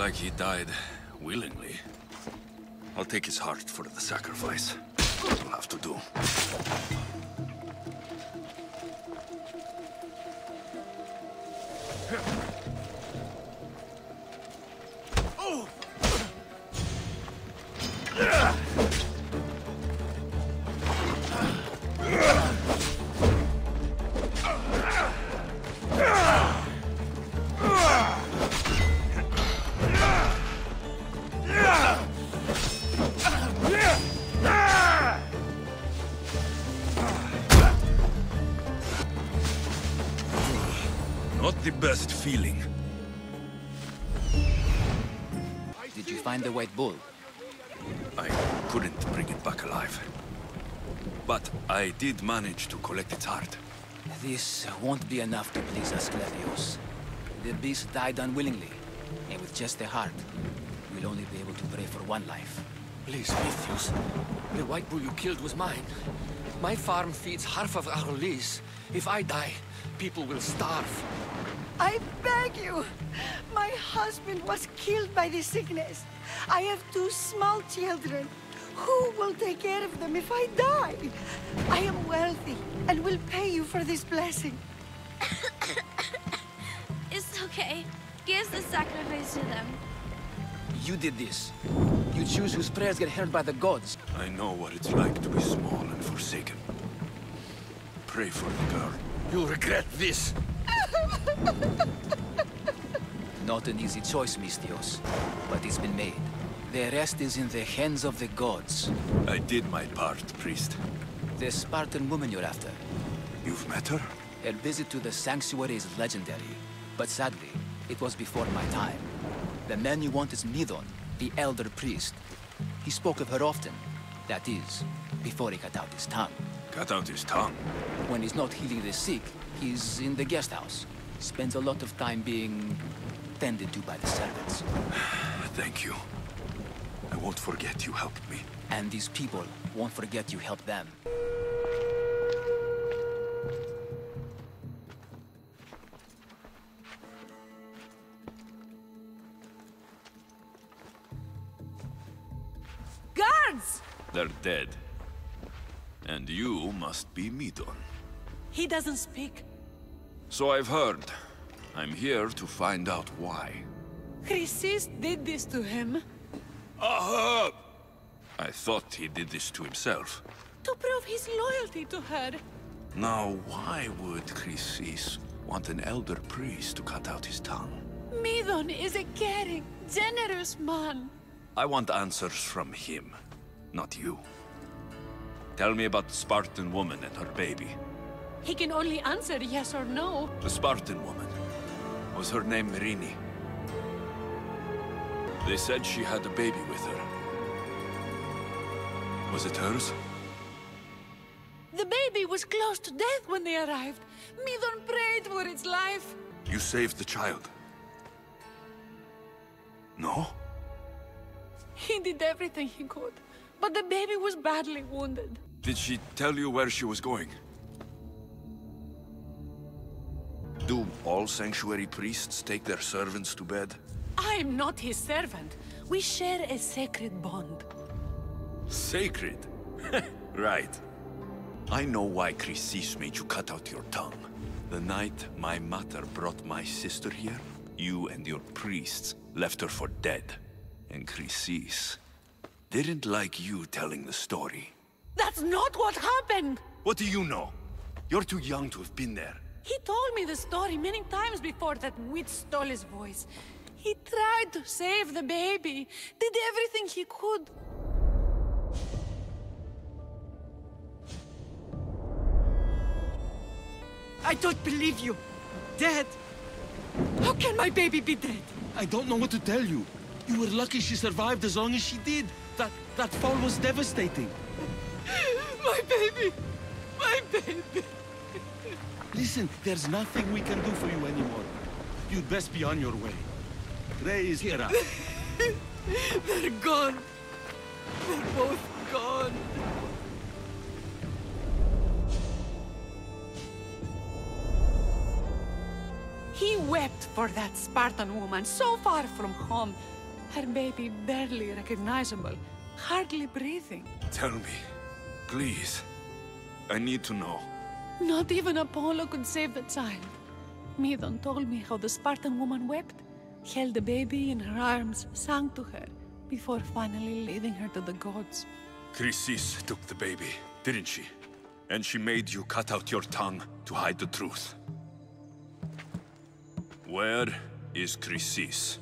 like he died willingly. I'll take his heart for the sacrifice. It'll have to do. Best feeling. Did you find the white bull? I couldn't bring it back alive. But I did manage to collect its heart. This won't be enough to please us, Clavios. The beast died unwillingly, and with just the heart, we'll only be able to pray for one life. Please, Mistios. The white bull you killed was mine. My farm feeds half of our lease. If I die, people will starve. I beg you! My husband was killed by this sickness. I have two small children. Who will take care of them if I die? I am wealthy and will pay you for this blessing. It's okay. Give the sacrifice to them. You did this. You choose whose prayers get heard by the gods. I know what it's like to be small and forsaken. Pray for the girl. You'll regret this. Not an easy choice, Mistios, but it's been made. The rest is in the hands of the gods. I did my part, priest. The Spartan woman you're after. You've met her? Her visit to the sanctuary is legendary, but sadly, it was before my time. The man you want is Midon, the elder priest. He spoke of her often. That is, before he cut out his tongue. Cut out his tongue? When he's not healing the sick, he's in the guest house. Spends a lot of time being tended to by the servants. Thank you. I won't forget you helped me. And these people won't forget you helped them. Guards! They're dead. And you must be Midon. He doesn't speak. So I've heard. I'm here to find out why. Chrysis did this to him. Uh-huh. I thought he did this to himself. To prove his loyalty to her. Now, why would Chrysis want an elder priest to cut out his tongue? Midon is a caring, generous man. I want answers from him, not you. Tell me about the Spartan woman and her baby. He can only answer yes or no. The Spartan woman. Was her name Myrini? They said she had a baby with her. Was it hers? The baby was close to death when they arrived. Midon prayed for its life. You saved the child. No? He did everything he could, but the baby was badly wounded. Did she tell you where she was going? Do all sanctuary priests take their servants to bed? I'm not his servant. We share a sacred bond. Sacred? Right. I know why Chrysis made you cut out your tongue. The night my mother brought my sister here, you and your priests left her for dead. And Chrysis didn't like you telling the story. That's not what happened! What do you know? You're too young to have been there. He told me the story many times before that witch stole his voice. He tried to save the baby, did everything he could. I don't believe you. Dead? How can my baby be dead? I don't know what to tell you. You were lucky she survived as long as she did. That fall was devastating. My baby! My baby! Listen, there's nothing we can do for you anymore. You'd best be on your way. Raise Ira. They're gone. They're both gone. He wept for that Spartan woman so far from home, her baby barely recognizable, hardly breathing. Tell me, please. I need to know. Not even Apollo could save the child. Midon told me how the Spartan woman wept, held the baby in her arms, sang to her, before finally leaving her to the gods. Chrysis took the baby, didn't she? And she made you cut out your tongue to hide the truth. Where is Chrysis?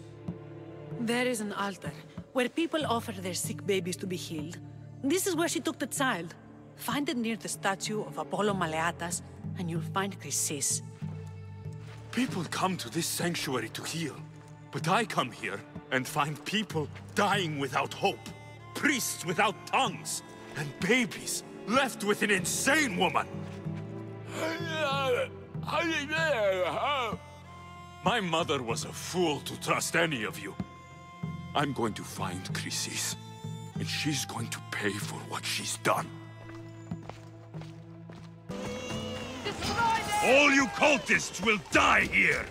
There is an altar, where people offer their sick babies to be healed. This is where she took the child. Find it near the statue of Apollo Maleatas, and you'll find Chrysis. People come to this sanctuary to heal, but I come here and find people dying without hope, priests without tongues, and babies left with an insane woman. My mother was a fool to trust any of you. I'm going to find Chrysis, and she's going to pay for what she's done. All you cultists will die here!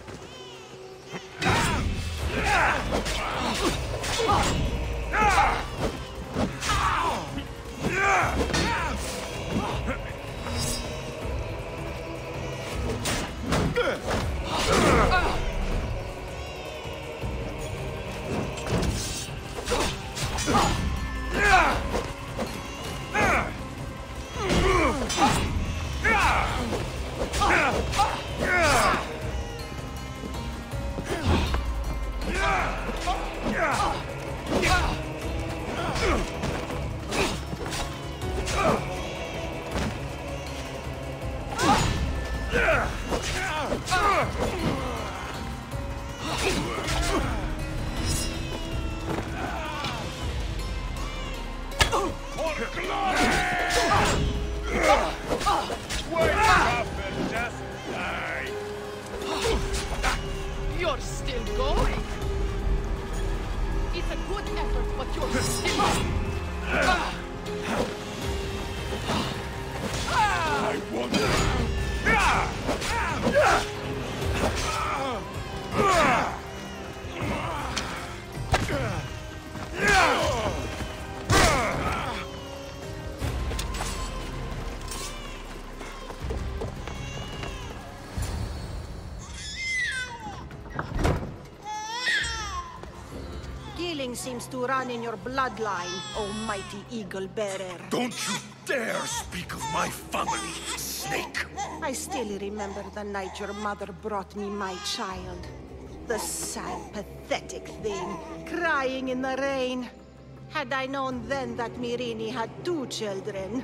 Seems to run in your bloodline, almighty eagle bearer. Don't you dare speak of my family, snake! I still remember the night your mother brought me my child. The sad, pathetic thing, crying in the rain. Had I known then that Myrini had two children.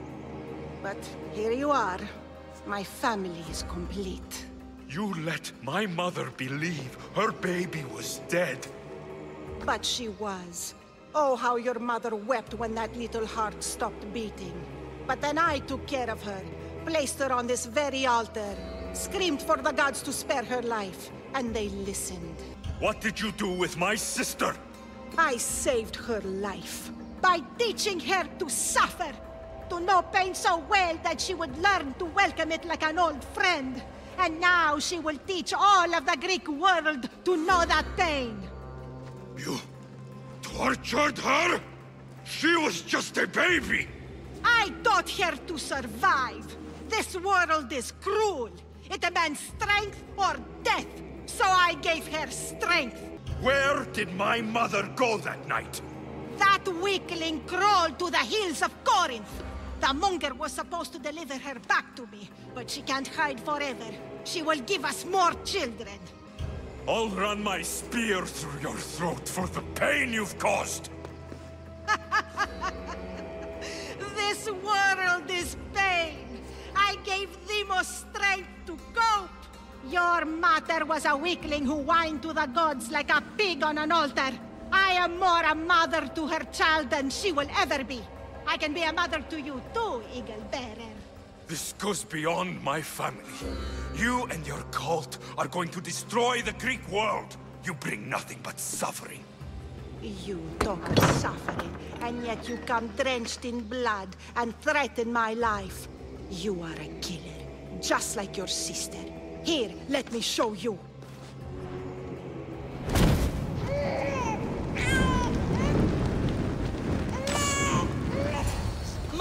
But here you are. My family is complete. You let my mother believe her baby was dead. But she was. Oh, how your mother wept when that little heart stopped beating. But then I took care of her, placed her on this very altar, screamed for the gods to spare her life, and they listened. What did you do with my sister? I saved her life by teaching her to suffer, to know pain so well that she would learn to welcome it like an old friend. And now she will teach all of the Greek world to know that pain. You tortured her? She was just a baby! I taught her to survive! This world is cruel! It demands strength or death! So I gave her strength! Where did my mother go that night? That weakling crawled to the hills of Corinth! The monger was supposed to deliver her back to me, but she can't hide forever. She will give us more children! I'll run my spear through your throat for the pain you've caused! This world is pain! I gave Demos strength to cope! Your mother was a weakling who whined to the gods like a pig on an altar! I am more a mother to her child than she will ever be! I can be a mother to you too, Eagle Bearer! This goes beyond my family. You and your cult are going to destroy the Greek world. You bring nothing but suffering. You talk of suffering, and yet you come drenched in blood and threaten my life. You are a killer, just like your sister. Here, let me show you.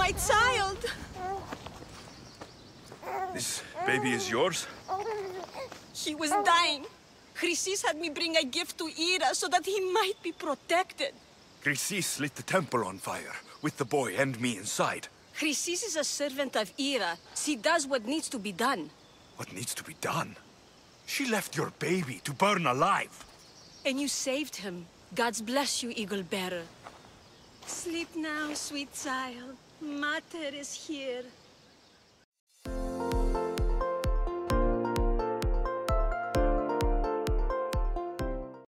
my child! This baby is yours? He was dying. Chrysis had me bring a gift to Ira so that he might be protected. Chrysis lit the temple on fire, with the boy and me inside. Chrysis is a servant of Ira. She does what needs to be done. What needs to be done? She left your baby to burn alive. And you saved him. Gods bless you, Eagle Bearer. Sleep now, sweet child. Mater is here.